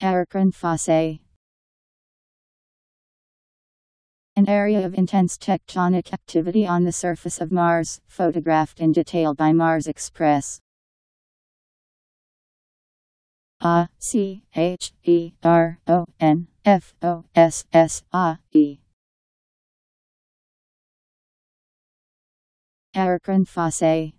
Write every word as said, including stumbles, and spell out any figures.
Acheron Fossae. An area of intense tectonic activity on the surface of Mars, photographed in detail by Mars Express. Acheron Fossae. Acheron Fossae.